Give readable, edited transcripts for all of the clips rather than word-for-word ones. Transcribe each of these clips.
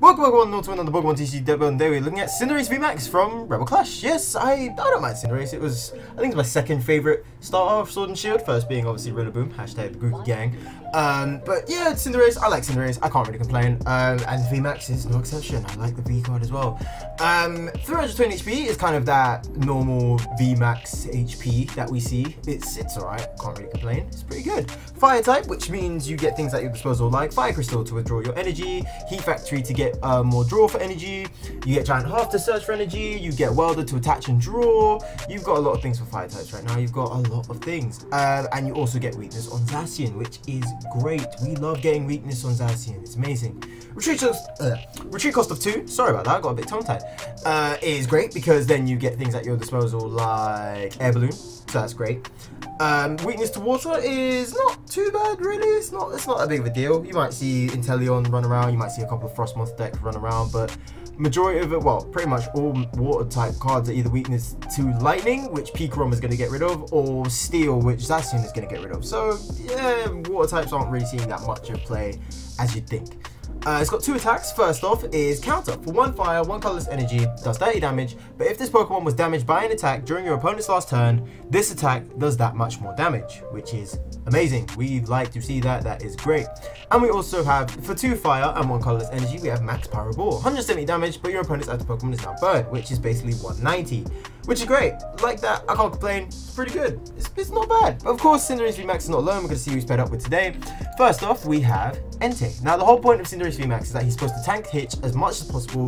Welcome everyone, North Win on the Pokemon TCG Depot, and today we're looking at Cinderace VMAX from Rebel Clash. Yes, I don't mind Cinderace. It was, I think, it's my second favourite starter of Sword and Shield, first being obviously Rillaboom, hashtag the Groovy Gang. But yeah, Cinderace, I like Cinderace, I can't really complain, and VMAX is no exception. I like the V card as well. 320 HP is kind of that normal VMAX HP that we see. It's alright, can't really complain, it's pretty good. Fire type, which means you get things at your disposal like Fire Crystal to withdraw your energy, Heat Factory to get more draw for energy, you get Giant Hearth to search for energy, you get Welder to attach and draw. You've got a lot of things for fire types right now, you've got a lot of things, and you also get weakness on Zacian, which is great. We love getting weakness on Zacian, it's amazing. Retreat cost of 2, sorry about that, I got a bit tongue tied, is great because then you get things at your disposal like Air Balloon, so that's great. Weakness to water is not too bad really, it's not that big of a deal. You might see Inteleon run around, you might see a couple of Frostmoth decks run around, but majority of it, well, pretty much all water type cards are either weakness to lightning, which Pikarom is going to get rid of, or steel, which Zacian is going to get rid of. So yeah, water types aren't really seeing that much of play as you'd think. It's got 2 attacks. First off is Counter. For 1 fire, 1 colorless energy, does 30 damage, but if this Pokemon was damaged by an attack during your opponent's last turn, this attack does that much more damage, which is amazing. We like to see that, that is great. And we also have, for 2 fire and 1 colorless energy, we have Max Power Ball. 170 damage, but your opponent's active Pokemon is now burned, which is basically 190. Which is great, like that, I can't complain, it's pretty good, it's not bad. But of course, Cinderace VMAX is not alone, we're going to see who he's paired up with today. First off, we have Entei. Now the whole point of Cinderace VMAX is that he's supposed to tank Hitch as much as possible,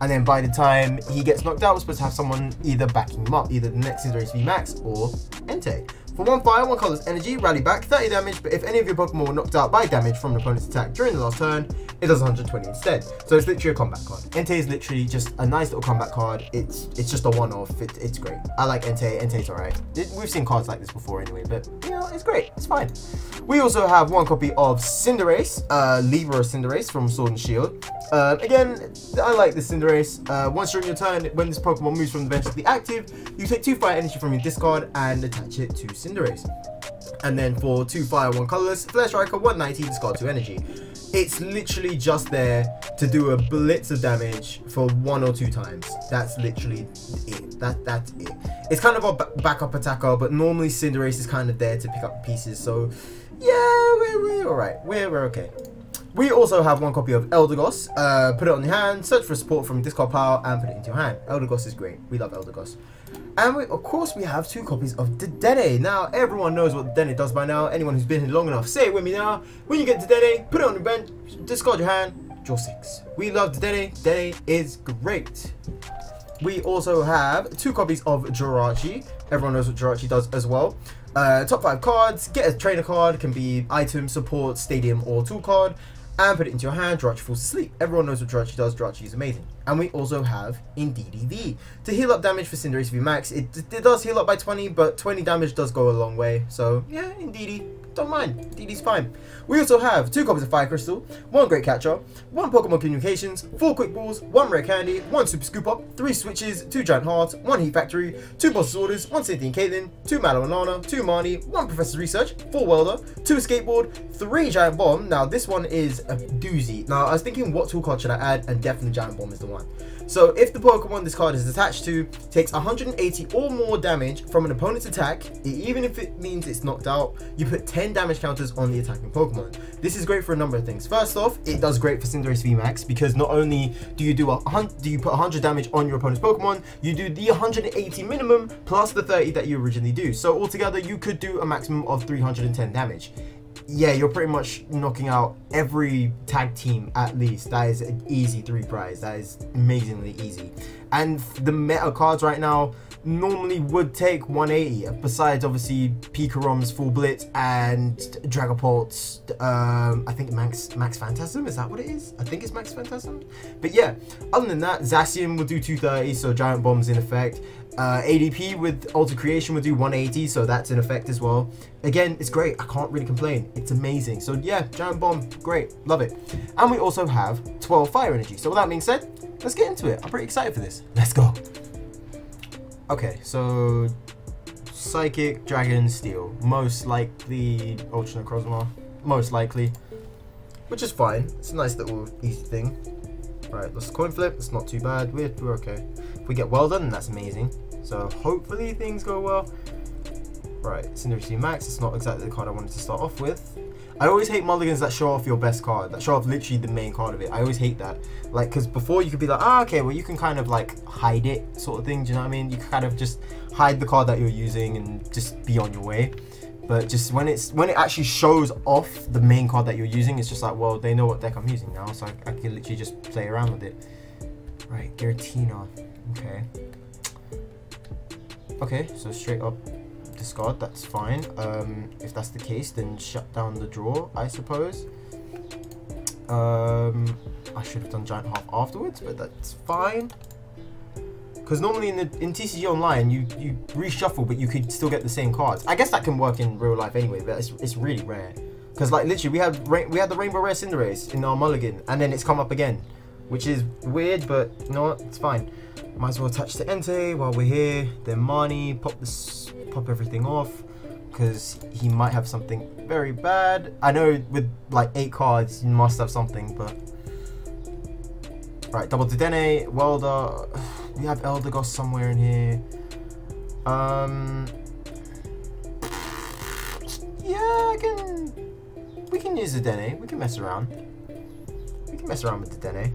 and then by the time he gets knocked out, we're supposed to have someone either backing him up, either the next Cinderace VMAX or Entei. For 1 fire, 1 colorless energy, rally back, 30 damage, but if any of your Pokemon were knocked out by damage from an opponent's attack during the last turn, it does 120 instead. So it's literally a combat card. Entei is literally just a nice little combat card. It's just a one-off, it's great. I like Entei, Entei's alright. We've seen cards like this before anyway, but you know, it's great, it's fine. We also have 1 copy of Cinderace, Libra Cinderace from Sword and Shield. Again, I like this Cinderace. Once during your turn, when this Pokemon moves from the bench to the active, you take 2 fire energy from your discard and attach it to Cinderace. And then for 2 fire, 1 colorless, Flare Striker, 190, discard 2 energy. It's literally just there to do a blitz of damage for 1 or 2 times. That's literally it. That's it. It's kind of a backup attacker, but normally Cinderace is kind of there to pick up pieces. So yeah, we're alright. We're okay. We also have 1 copy of Eldegoss. Put it on your hand, search for support from discard pile, and put it into your hand. Eldegoss is great. We love Eldegoss. And of course we have 2 copies of Dedede. Now everyone knows what Dedede does by now. Anyone who's been here long enough, say it with me now. When you get Dedede, put it on your bench, discard your hand, draw 6. We love Dedede. Dedede is great. We also have 2 copies of Jirachi. Everyone knows what Jirachi does as well. Top 5 cards, get a trainer card, can be item, support, stadium, or tool card, and put it into your hand. Jirachi falls asleep. Everyone knows what Jirachi does. Jirachi is amazing. And we also have Indeedee to heal up damage for Cinderace VMAX. It does heal up by 20, but 20 damage does go a long way. So yeah, Indeedee, don't mind. Indeedee's fine. We also have 2 copies of Fire Crystal, 1 Great Catcher, 1 Pokemon Communications, 4 Quick Balls, 1 Rare Candy, 1 Super Scoop Up, 3 Switches, 2 Giant Hearts, 1 Heat Factory, 2 Boss's Orders, 1 Cynthia and Caitlin, 2 Mallow and Lana, 2 Marnie, 1 Professor's Research, 4 Welder, 2 Skateboard, 3 Giant Bomb. Now this one is a doozy. Now I was thinking, what tool card should I add? And definitely Giant Bomb is the one. So if the Pokemon this card is attached to takes 180 or more damage from an opponent's attack, even if it means it's knocked out, you put 10 damage counters on the attacking Pokemon. This is great for a number of things. First off, it does great for Cinderace VMAX because not only do you put 100 damage on your opponent's Pokemon, you do the 180 minimum plus the 30 that you originally do. So altogether, you could do a maximum of 310 damage. Yeah, you're pretty much knocking out every tag team at least. That is an easy 3 prize. That is amazingly easy. And the meta cards right now normally would take 180, besides obviously Pikarom's Full Blitz and Dragapult's, I think Max Phantasm, is that what it is? I think it's Max Phantasm. But yeah, other than that, Zacian will do 230, so Giant Bomb's in effect. ADP with Ultra Creation will do 180, so that's in effect as well. Again, it's great. I can't really complain. It's amazing. So yeah, Giant Bomb, great. Love it. And we also have 12 Fire Energy. So with that being said, let's get into it. I'm pretty excited for this. Let's go. Okay, so Psychic, Dragon, Steel. Most likely Ultra Necrozma. Most likely. Which is fine. It's a nice little easy thing. Right, let's coin flip. It's not too bad. We're okay. If we get Welder, then that's amazing. So hopefully things go well. Right, Cinderace VMAX. It's not exactly the card I wanted to start off with. I always hate mulligans that show off your best card, that show off literally the main card of it. I always hate that. Like, because before you could be like, ah, okay, well, you can kind of like hide it, sort of thing. Do you know what I mean? You can kind of just hide the card that you're using and just be on your way. But just when it actually shows off the main card that you're using, it's just like, well, they know what deck I'm using now, so I can literally just play around with it. Right, Giratina. Okay. Okay, so straight up discard, that's fine. If that's the case, then shut down the draw, I suppose. I should have done Giant Hearth afterwards, but that's fine. Because normally in TCG Online, you reshuffle, but you could still get the same cards. I guess that can work in real life anyway, but it's really rare. Because like literally, we had the Rainbow Rare Cinderace in our mulligan, and then it's come up again, which is weird, but you know what? It's fine. Might as well attach to Entei while we're here. Then Marnie, pop everything off, because he might have something very bad. I know with like 8 cards, you must have something, but... Right, double Dedede, Welder, we have Eldegoss somewhere in here. Yeah, we can use Dedede, we can mess around. We can mess around with Dedede.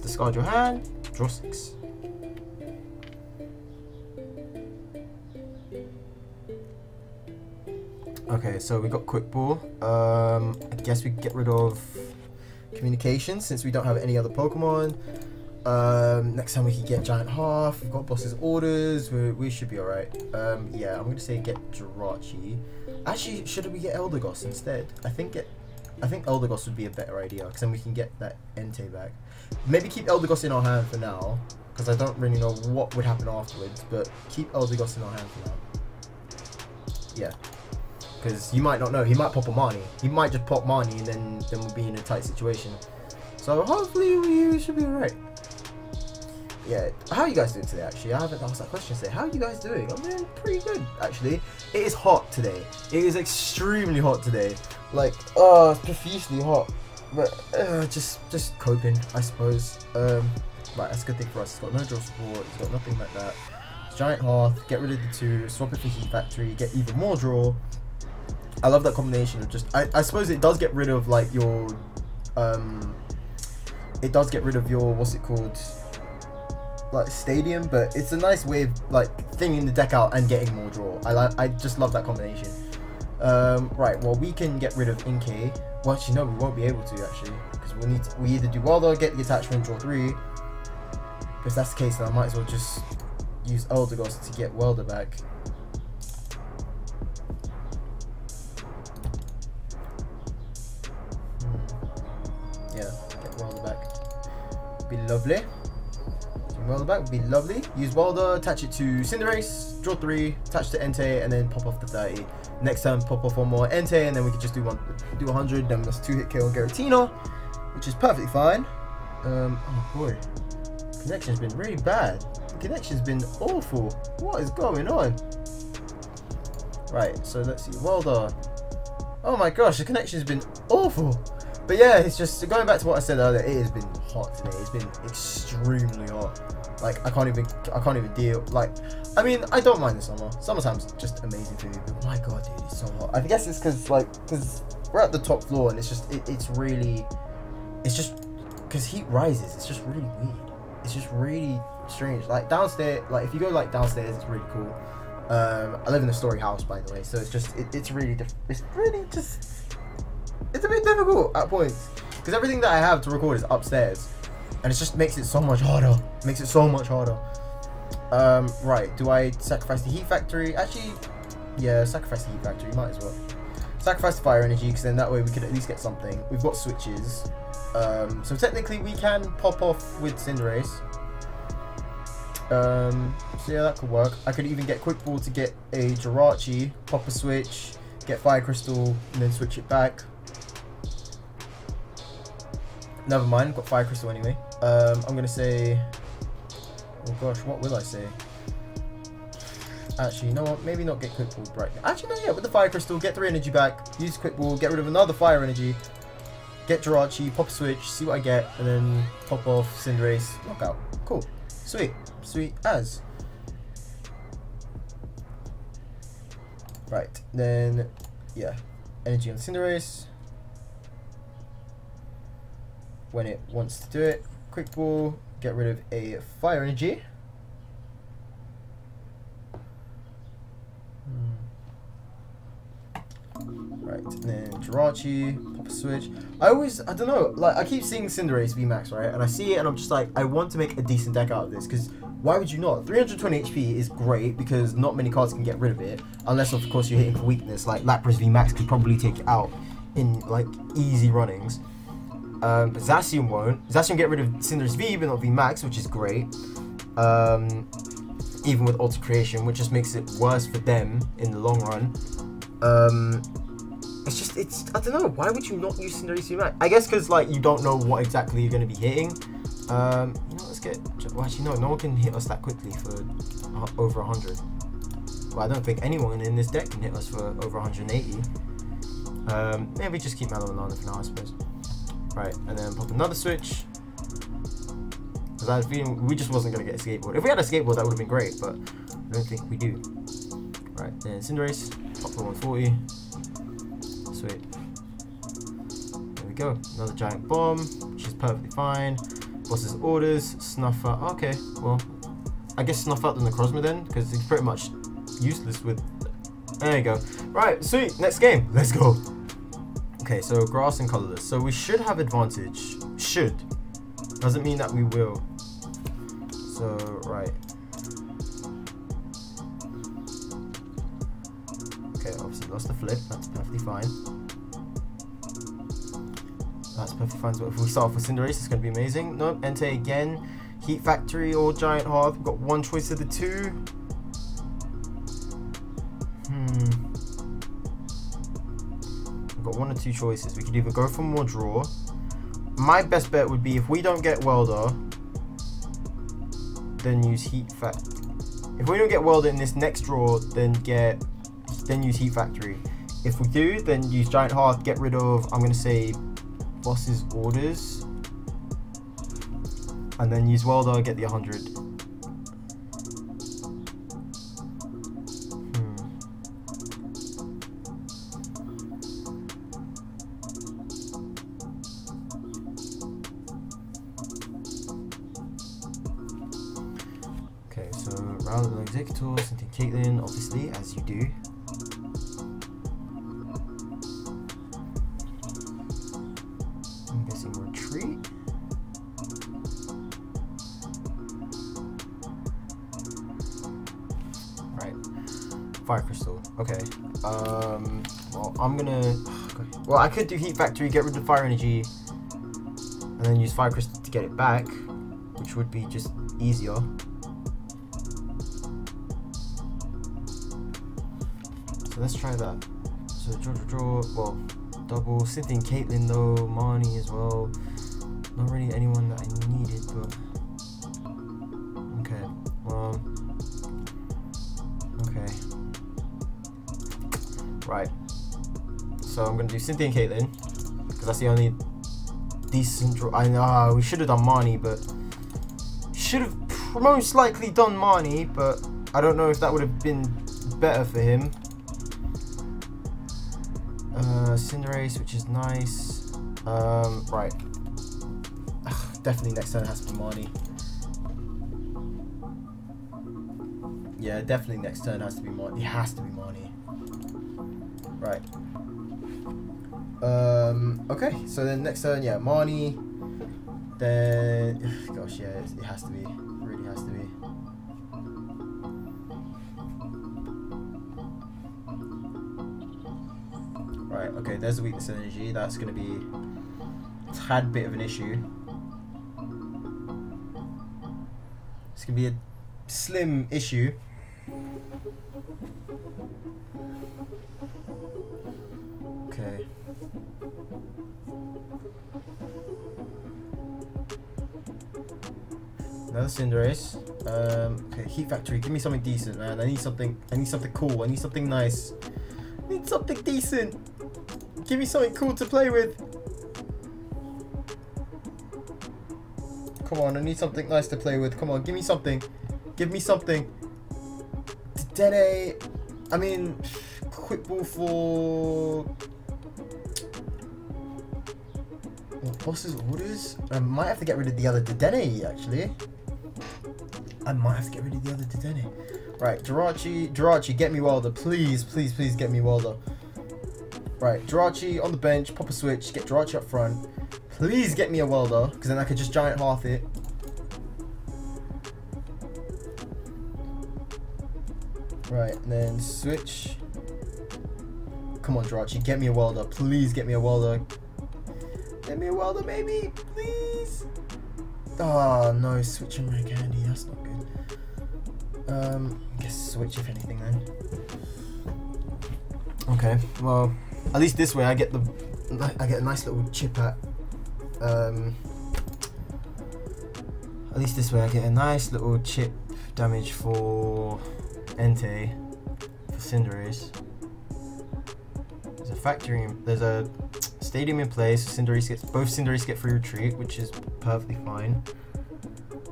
Discard your hand, draw 6. Okay, so we got Quick Ball. I guess we get rid of Communication since we don't have any other Pokemon. Next time we can get Giant Hearth. We've got Boss's Orders. We should be alright. Yeah, I'm going to say get Jirachi. Actually, should we get Eldegoss instead? I think Eldegoss would be a better idea, because then we can get that Entei back. Maybe keep Eldegoss in our hand for now, because I don't really know what would happen afterwards, but keep Eldegoss in our hand for now. Yeah. Because you might not know, he might pop a Marnie. He might just pop Marnie, and then we'll be in a tight situation. So hopefully we should be alright. Yeah, how are you guys doing today, actually? I haven't asked that question today. How are you guys doing? I'm doing pretty good, actually. It is hot today. It is extremely hot today. Like, oh, it's profusely hot. But, just coping, I suppose. Right, that's a good thing for us. It's got no draw support. It's got nothing like that. It's Giant Hearth. Get rid of the 2. Swap it for Heat Factory. Get even more draw. I love that combination of just... I suppose it does get rid of, like, your... It does get rid of your... What's it called? Like stadium, but it's a nice way of like thinging the deck out and getting more draw. I just love that combination. Right, well, we can get rid of Inkay. Well, actually no, we won't be able to actually, because we'll need to, we either do Wilder, get the attachment, draw 3. If that's the case, then I might as well just use Eldegoss to get Welder back. Yeah, get Welder back. Be lovely. Welder back would be lovely. Use Welder, attach it to Cinderace, draw 3, attach to Entei, and then pop off the 30. Next time, pop off one more Entei, and then we can just do 100. Then that's 2-hit KO on Giratina, which is perfectly fine. Oh boy, connection's been really bad. The connection's been awful. What is going on? Right, so let's see. Welder. Oh my gosh, the connection's been awful. But yeah, it's just going back to what I said earlier. It has been hot today. It's been extremely hot. Like I can't even deal. Like, I mean, I don't mind the summer. Summertime's just amazing for me. But my god, dude, it's so hot. I guess it's because we're at the top floor and it's just it's just because heat rises. It's just really weird. It's just really strange. Like downstairs, like if you go like downstairs, it's really cool. I live in a story house, by the way, so it's just it's really different. It's really just. It's a bit difficult at points because everything that I have to record is upstairs, and it just makes it so much harder. Makes it so much harder. Right? Do I sacrifice the Heat Factory? Actually, yeah, sacrifice the Heat Factory. Might as well sacrifice the Fire Energy because then that way we could at least get something. We've got switches, so technically we can pop off with Cinderace. So yeah, that could work. I could even get Quick Ball to get a Jirachi, pop a switch, get Fire Crystal, and then switch it back. Never mind, I've got Fire Crystal anyway. I'm gonna say, oh gosh, what will I say? Actually, you know what? Maybe not get Quick Ball right now. Actually, no, yeah, with the Fire Crystal, get 3 energy back, use Quick Ball, get rid of another Fire energy, get Jirachi, pop a switch, see what I get, and then pop off Cinderace, knock out. Cool. Sweet. Sweet as. Right, then, yeah. Energy on Cinderace. When it wants to do it, Quick Ball, get rid of a Fire energy. Right, and then Jirachi, pop a switch. I don't know, like, I keep seeing Cinderace VMAX, right? And I see it and I'm just like, I want to make a decent deck out of this, because why would you not? 320 HP is great, because not many cards can get rid of it, unless, of course, you're hitting for weakness. Like, Lapras VMAX could probably take it out in, like, easy runnings. But Zacian won't. Zacian get rid of Cinderace V, but not VMAX, which is great. Even with Ultra Creation, which just makes it worse for them in the long run. It's just, I don't know, why would you not use Cinderace VMAX? I guess because, like, you don't know what exactly you're going to be hitting. You know, let's get, well, actually, no one can hit us that quickly for over 100. Well, I don't think anyone in this deck can hit us for over 180. Maybe just keep Mallow and Lana for now, I suppose. Right, and then pop another switch. Because I was feeling, we just wasn't going to get a Skateboard. If we had a Skateboard, that would have been great, but I don't think we do. Right, then Cinderace, pop for 140. Sweet. There we go. Another Giant Bomb, which is perfectly fine. Boss's Orders, Snuff Out. Okay, well, I guess Snuff Out the Necrozma then, because it's pretty much useless with. There you go. Right, sweet. Next game. Let's go. Okay, so Grass and Colorless. So we should have advantage. Should. Doesn't mean that we will. So, right. Obviously lost the flip, that's perfectly fine. That's perfectly fine. So if we start off with Cinderace, it's going to be amazing. Nope, Entei again. Heat Factory or Giant Hearth. We've got one choice of the two. We've got one or two choices. We could either go for more draw. My best bet would be if we don't get Welder, then use Heat Factory. If we don't get Welder in this next draw, then use Heat Factory. If we do, then use Giant Hearth, get rid of, I'm going to say, Boss's Orders. And then use Welder, get the 100. Okay, so Rowlet, Executor, Cynthia and Caitlin, obviously, as you do. Fire Crystal. Okay. Well, I'm gonna. Well, I could do Heat Factory, get rid of Fire Energy, and then use Fire Crystal to get it back, which would be just easier. So let's try that. So draw. Well, double. Cynthia and Caitlin though. Marnie as well. Not really anyone that I needed, but. Okay. Well. Okay. Right, so I'm going to do Cynthia and Caitlin, because that's the only decent draw. I know, we should have done Marnie, but should have most likely done Marnie, but I don't know if that would have been better for him. Cinderace, which is nice. Right. Ugh, definitely next turn has to be Marnie. Yeah, definitely next turn has to be Marnie. It has to be Marnie. Right. Okay, so then next turn, yeah, Marnie. Then, gosh, yeah, it has to be. It really has to be. Right, okay, there's the weakness energy. That's going to be a tad bit of an issue. It's going to be a slim issue. Okay. Another Cinderace. Okay, Heat Factory, give me something decent, man. I need something cool. I need something nice. I need something decent. Give me something cool to play with. Come on, I need something nice to play with. Come on, give me something. Give me something. Dedede. I mean, Quick Ball for... Boss's Orders? I might have to get rid of the other Dedede, actually. I might have to get rid of the other Dedede. Right, Jirachi. Jirachi, get me Welder. Please, please, please get me Welder. Right, Jirachi on the bench. Pop a switch. Get Jirachi up front. Please get me a Welder, because then I could just Giant Hearth it. Right, and then switch. Come on, Jirachi. Get me a Welder. Please get me a Welder. Get me a Welder, maybe, please. Oh no, switching my candy, that's not good. I guess switch if anything then. Okay, well, at least this way I get the, I get a nice little chip at. At least this way I get a nice little chip damage for Entei, for Cinderace. There's a factory. There's a stadium in place. Cinderace gets both. Cinderace get free retreat, which is perfectly fine.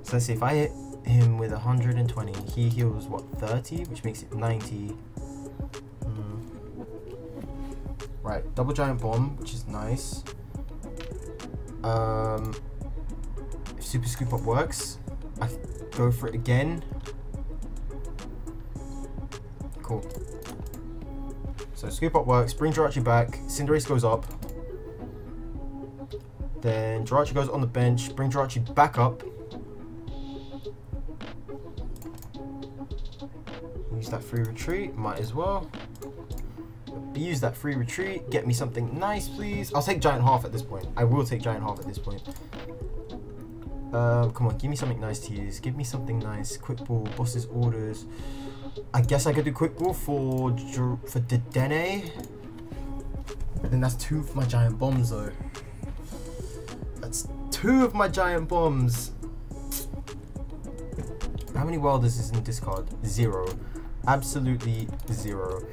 So let's see. If I hit him with 120, he heals what 30, which makes it 90. Right, double Giant Bomb, which is nice. If Super Scoop Up works, I go for it again. Cool. So Scoop Up works, bring Jirachi back, Cinderace goes up. Then Jirachi goes on the bench, bring Jirachi back up. Use that free retreat, might as well. Use that free retreat, get me something nice, please. I'll take Giant Hearth at this point. I will take Giant Hearth at this point. Come on, give me something nice to use. Give me something nice. Quick Ball, Boss's Orders. I guess I could do Quick Ball for Dedede. But then that's two of my Giant Bombs, though. That's two of my Giant Bombs. How many Welders is in discard? Zero. Absolutely zero.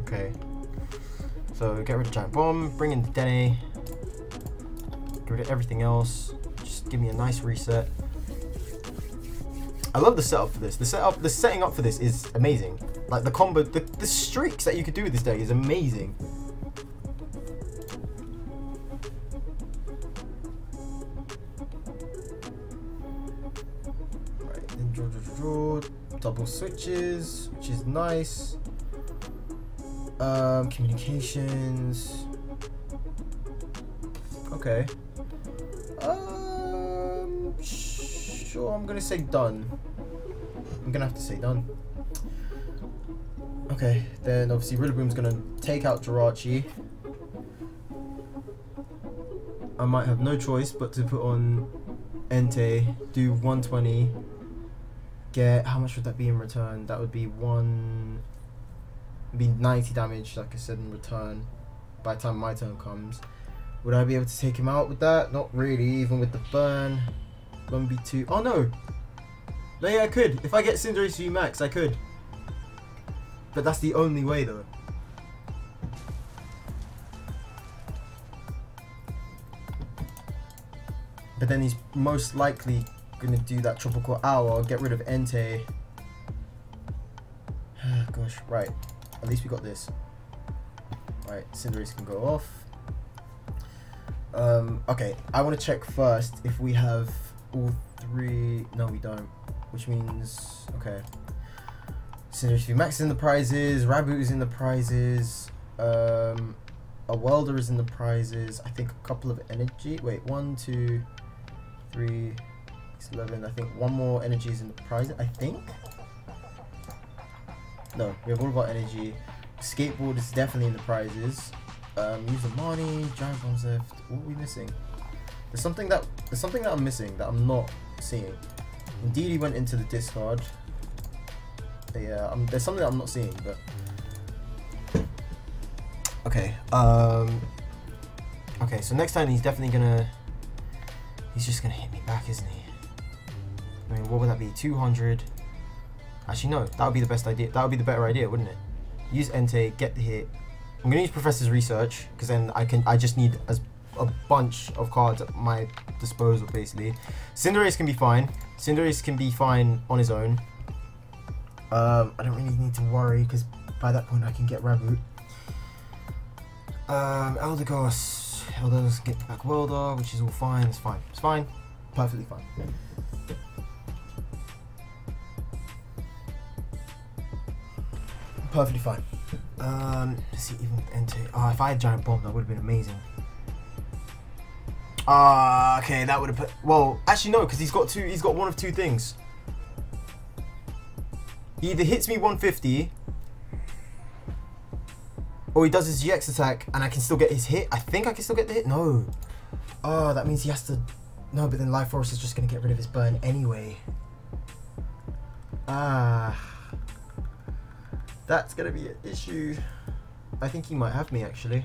Okay. So get rid of Giant Bomb, bring in Dedede, get rid of everything else. Just give me a nice reset. I love the setup for this. The setting up for this is amazing. Like the combo, the streaks that you could do with this deck is amazing. Right, then draw, double switches, which is nice. Communications. Okay. Sure, I'm gonna say done. I'm gonna have to say done. Okay, then obviously Rillaboom's gonna take out Jirachi. I might have no choice but to put on Entei, do 120, get, how much would that be in return? That would be 90 damage, like I said, in return by the time my turn comes. Would I be able to take him out with that? Not really, even with the burn. 1v2. Oh no! No, yeah, I could. If I get Cinderace VMAX, I could. But that's the only way, though. But then he's most likely going to do that Tropical Hour, get rid of Entei. Gosh, right. At least we got this. Right, Cinderace can go off. Okay, I want to check first if we have all three. No, we don't. Which means, okay. Cinderace VMAX is in the prizes. Raboot is in the prizes. A Welder is in the prizes. I think a couple of energy. Wait, 1, 2, 3, 6, 11. I think one more energy is in the prize. I think. No, we have all about energy. Skateboard is definitely in the prizes. Use the Marnie, Giant Bombs left. What are we missing? There's something that I'm missing that I'm not seeing. Indeedee went into the discard. Yeah, there's something that I'm not seeing, but okay. Okay, so next time he's definitely gonna He's just going to hit me back, isn't he? I mean, what would that be? 200. Actually, no. That would be the best idea. That would be the better idea, wouldn't it? Use Entei, get the hit. I'm going to use Professor's Research, because then I just need a bunch of cards at my disposal, basically. Cinderace can be fine. Cinderace can be fine on his own. I don't really need to worry, because by that point I can get Raboot. Eldegoss. Eldegoss can get back Welder, which is all fine. It's fine. It's fine. Perfectly fine. Perfectly fine. Let's see, even Entei. Oh, if I had Giant Bomb, that would have been amazing. Okay, that would have put. Well, actually no, because he's got two. He's got one of two things. He either hits me 150, or he does his GX attack, and I can still get his hit. I think I can still get the hit. No. Oh, that means he has to. No, but then Life Force is just gonna get rid of his burn anyway. That's going to be an issue. I think he might have me, actually.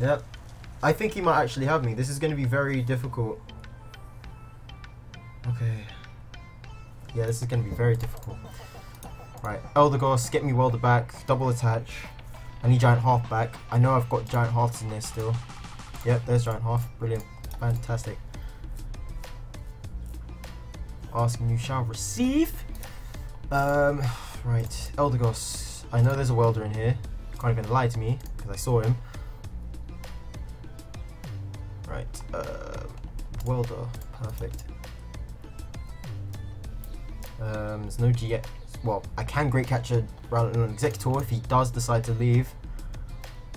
Yep. I think he might actually have me. This is going to be very difficult. Okay. Yeah, this is going to be very difficult. Right. Eldegoss, get me Welder back. Double attach. I need Giant Hearth back. I know I've got Giant Hearths in there still. Yep, there's Giant Hearth. Brilliant. Fantastic. Ask and you shall receive. Right, Eldegoss. I know there's a Welder in here. Can't even lie to me, because I saw him. Right, Welder. Perfect. There's no GX. Well, I can Great Catcher Rowlet and Executor if he does decide to leave.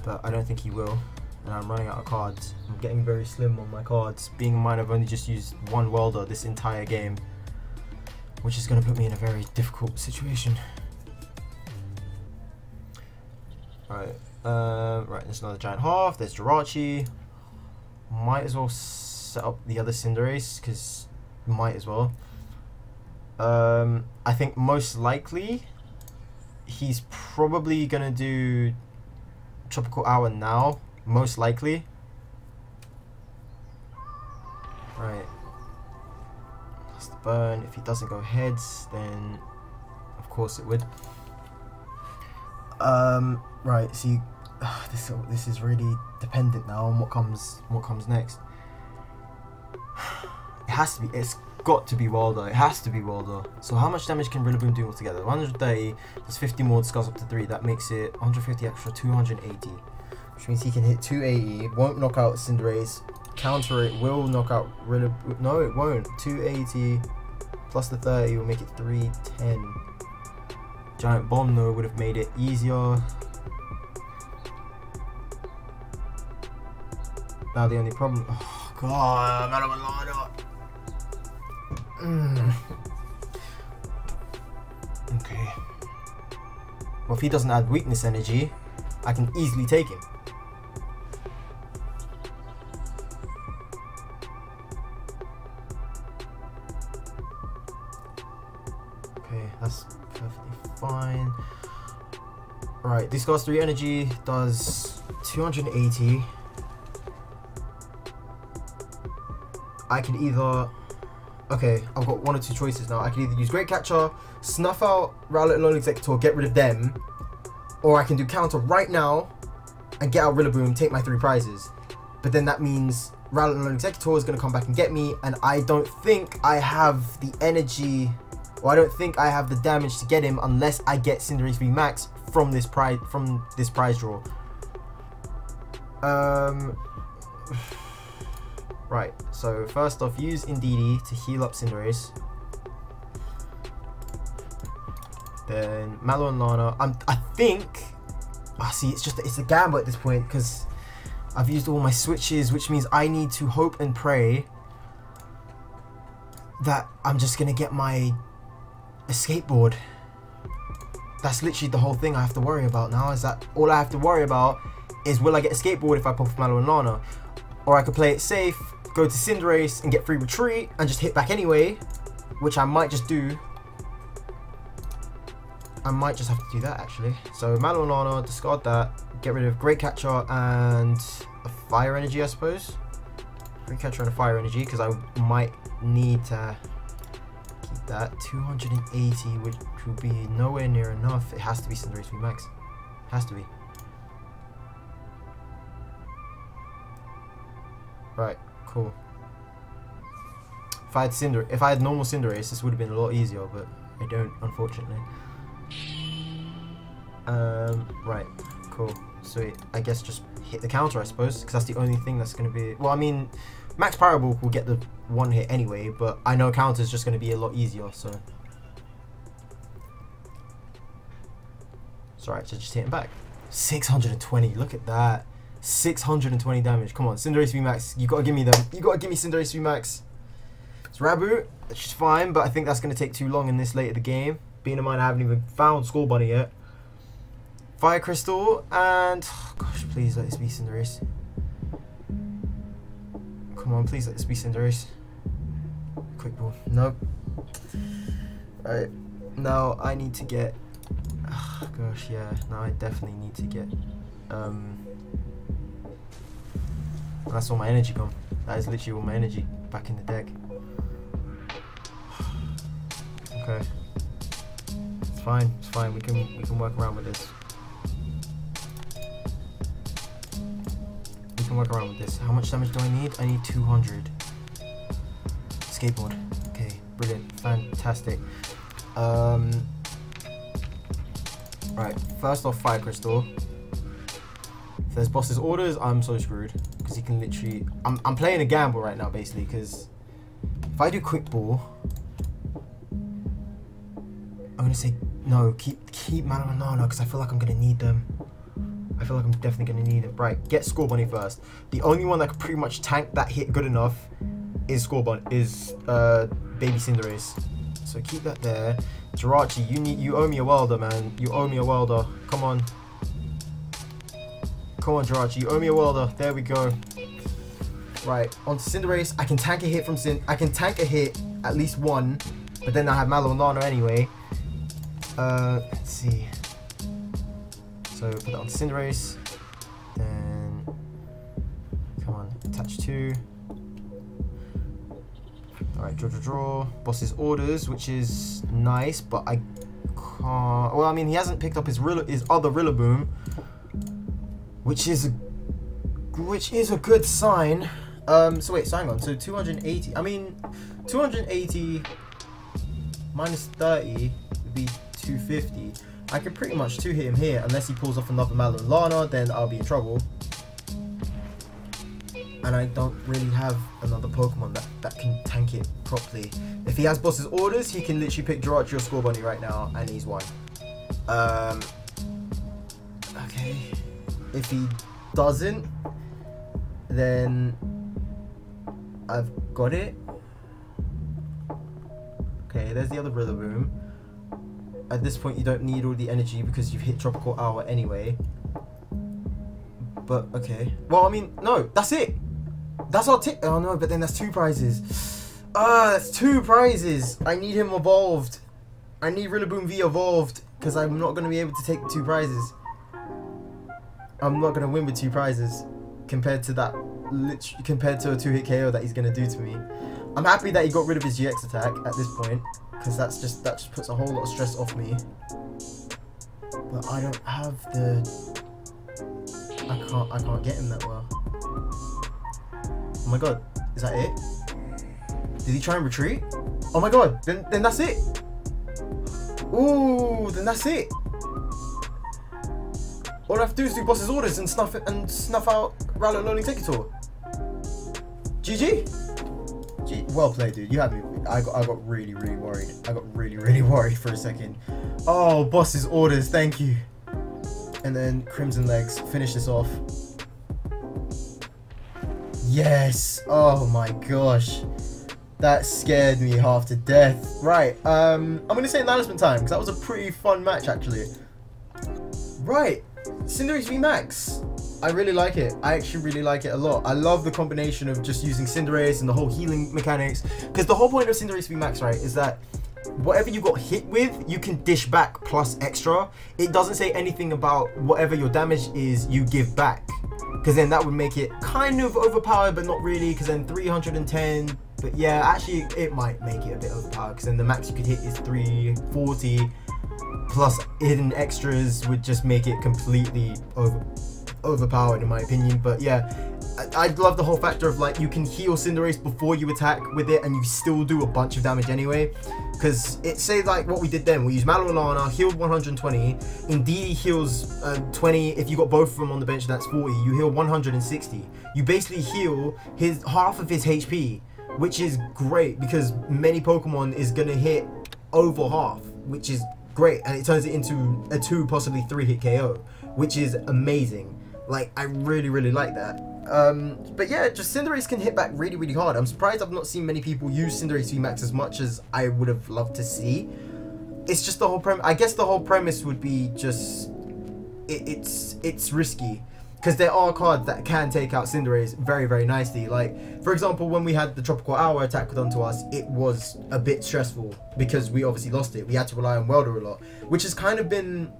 But I don't think he will. And I'm running out of cards. I'm getting very slim on my cards. Being in mind, I've only just used one Welder this entire game, which is going to put me in a very difficult situation. Alright, right, there's another Giant Hearth, there's Jirachi. Might as well set up the other Cinderace, because might as well. I think most likely he's probably going to do Tropical Hour now, most likely. Right. The burn. If he doesn't go heads, then of course it would. Right. See, this is really dependent now on what comes next. It has to be. It's got to be Wilder. It has to be Wilder. So how much damage can Rillaboom do altogether? 130. There's 50 more skulls up to 3. That makes it 150 extra. 280, which means he can hit 280. It won't knock out Cinderace. Counter it will knock out Rillaboom. No, it won't. 280 plus the 30 will make it 310. Giant Bomb though would have made it easier. Now the only problem. Oh god, Mallow and Lana. Okay. Well, if he doesn't add weakness energy, I can easily take him. That's perfectly fine. Right, this costs 3 energy, does 280. I could either... Okay, I've got one or two choices now. I could either use Great Catcher, snuff out Rowlet and Lana Executor, get rid of them, or I can do Counter right now and get out Rillaboom, take my 3 prizes. But then that means Rowlet and Lana Executor is going to come back and get me, and I don't think I have the energy... Well, I don't think I have the damage to get him unless I get Cinderace VMAX from this prize draw. Right, so first off, use Indeedee to heal up Cinderace. Then Mallow and Lana. I think. Ah, see, it's a gamble at this point because I've used all my switches, which means I need to hope and pray that I'm just gonna get my. A skateboard. That's literally the whole thing I have to worry about now, is that all I have to worry about is will I get a skateboard if I pop Mallow and Lana, or I could play it safe, go to Cinderace and get free retreat and just hit back anyway, which I might just do. I might just have to do that actually. So Mallow and Lana, discard that, get rid of Great Catcher and a Fire Energy I suppose. Great Catcher and a Fire Energy, because I might need to keep that. 280, which will be nowhere near enough. It has to be Cinderace VMAX. Has to be. Right, cool. If I had normal Cinderace, this would have been a lot easier, but I don't, unfortunately. Right, cool. So I guess just hit the counter, I suppose, because that's the only thing that's going to be... Well, I mean, Max Power Bulk will get the one hit anyway, but I know counter is just going to be a lot easier, so... It's alright, so just hit him back. 620, look at that. 620 damage, come on, Cinderace VMAX, you got to give me them. You got to give me Cinderace VMAX. It's Raboot, which is fine, but I think that's going to take too long in this late of the game. Being in mind, I haven't even found Scorbunny yet. Fire Crystal, and... Oh, gosh, please let this be Cinderace. Come on, please let this be Cinderace. Quick Ball. Nope. Alright, now I need to get... Oh, gosh, yeah. Now I definitely need to get... That's all my energy gone. That is literally all my energy back in the deck. Okay. Fine, it's fine. We can work around with this. We can work around with this. How much damage do I need? I need 200. Skateboard. Okay, brilliant, fantastic. Right. First off, Fire Crystal. If there's Boss's Orders, I'm so screwed because he can literally. I'm playing a gamble right now, basically, because if I do Quick Ball, I'm gonna say. No, keep Mallow and Lana, because I feel like I'm going to need them. I feel like I'm definitely going to need it. Right, get Scorbunny first. The only one that could pretty much tank that hit good enough is Scorbunny, Baby Cinderace. So keep that there. Jirachi, you owe me a Welder, man. You owe me a Welder. Come on. Come on, Jirachi, you owe me a Welder. There we go. Right, onto Cinderace. I can tank a hit from I can tank a hit, at least one, but then I have Mallow and Lana anyway. Let's see. So put that on Cinderace. Then come on, attach two. Alright, draw. Boss's Orders, which is nice, but I can't. Well, I mean, he hasn't picked up his other Rillaboom, which is a good sign. So wait, so hang on. So 280. I mean, 280 minus 30 would be 250. I can pretty much two hit him here unless he pulls off another Mallow and Lana, then I'll be in trouble. And I don't really have another Pokemon that can tank it properly. If he has Boss's Orders, he can literally pick Jirachi or Scorbunny right now, and he's won. Okay. If he doesn't, then I've got it. Okay, there's the other Rillaboom. At this point, you don't need all the energy because you've hit Tropical Hour anyway. But, okay. Well, I mean, no, that's it. That's our tick. Oh, no, but then that's two prizes. That's two prizes. I need him evolved. I need Rillaboom V evolved because I'm not going to be able to take two prizes. I'm not going to win with two prizes compared to that, compared to a two-hit KO that he's going to do to me. I'm happy that he got rid of his GX attack at this point, because that just puts a whole lot of stress off me. But I don't have the... I can't get him that well. Oh my god, is that it? Did he try and retreat? Oh my god, then that's it! Ooh, then that's it! All I have to do is do Boss's Orders and snuff out Rowlet and Exeggutor. GG! Gee, well played, dude. You had me. I got really, really worried. I got really, really worried for a second. Oh, Boss's Orders. Thank you. And then Crimson Legs. Finish this off. Yes. Oh my gosh. That scared me half to death. Right. I'm going to say announcement time because that was a pretty fun match, actually. Right. Cinderace VMAX. I really like it. I actually really like it a lot. I love the combination of just using Cinderace and the whole healing mechanics. Because the whole point of Cinderace VMAX, right, is that whatever you got hit with, you can dish back plus extra. It doesn't say anything about whatever your damage is, you give back. because then that would make it kind of overpowered, but not really, because then 310. But yeah, actually it might make it a bit overpowered, because then the max you could hit is 340, plus hidden extras would just make it completely overpowered in my opinion. But yeah, I'd love the whole factor of like you can heal Cinderace before you attack with it and you still do a bunch of damage anyway. Because it say like what we did then, we use Mallow and Lana, healed 120, Indeedee heals 20, if you got both of them on the bench that's 40, you heal 160. You basically heal his half of his HP, which is great because many Pokemon is going to hit over half, which is great, and it turns it into a 2, possibly 3 hit KO, which is amazing. Like, I really like that. But yeah, just Cinderace can hit back really hard. I'm surprised I've not seen many people use Cinderace VMAX as much as I would have loved to see. It's just the whole premise. I guess the whole premise would be just it's risky, because there are cards that can take out Cinderace very nicely. Like, for example, when we had the Tropical Hour attack done to us, it was a bit stressful because we obviously lost it. We had to rely on Welder a lot, which has kind of been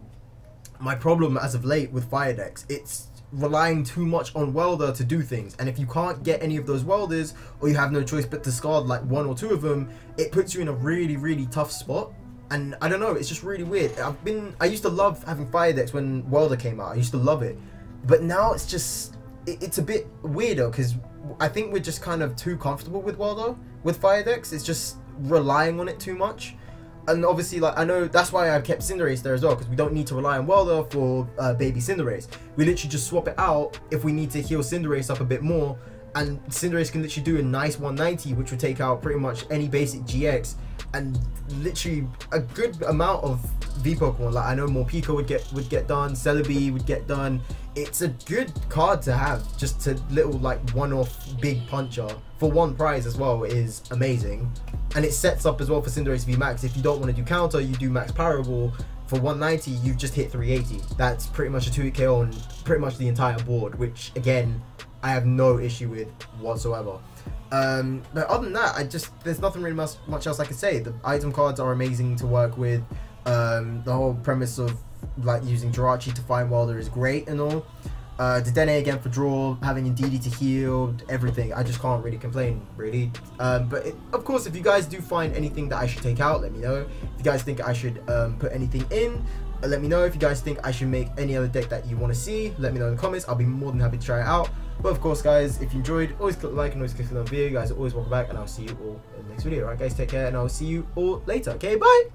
my problem as of late with fire decks. It's relying too much on Welder to do things, and if you can't get any of those Welders, or you have no choice but discard like one or two of them, it puts you in a really tough spot. And I don't know, it's just really weird. I used to love having fire decks when Welder came out. I used to love it, but now it's just it's a bit weirder, because I think we're just kind of too comfortable with Welder with fire decks. It's just relying on it too much. And obviously, like, I know that's why I kept Cinderace there as well, because we don't need to rely on Welder for baby Cinderace. We literally just swap it out if we need to heal Cinderace up a bit more, and Cinderace can literally do a nice 190, which would take out pretty much any basic GX and literally a good amount of V Pokemon. Like, I know Morpeko would get done, Celebi would get done. It's a good card to have, just a little like one-off big puncher for one prize as well is amazing. And it sets up as well for Cinderace VMAX. If you don't want to do counter, you do max power ball. For 190, you just hit 380. That's pretty much a 2-hit KO on pretty much the entire board, which again, I have no issue with whatsoever. But other than that, there's nothing really much else I can say. The item cards are amazing to work with. The whole premise of like using Jirachi to find Welder is great and all. Dedede again for draw, having Indeedee to heal, everything. I just can't really complain, really. But of course, if you guys do find anything that I should take out, let me know. If you guys think I should put anything in, let me know. If you guys think I should make any other deck that you want to see, let me know in the comments. I'll be more than happy to try it out. But of course, guys, if you enjoyed, always click like and always click on the video. You guys are always welcome back, and I'll see you all in the next video. All right, guys, take care, and I'll see you all later. Okay, bye!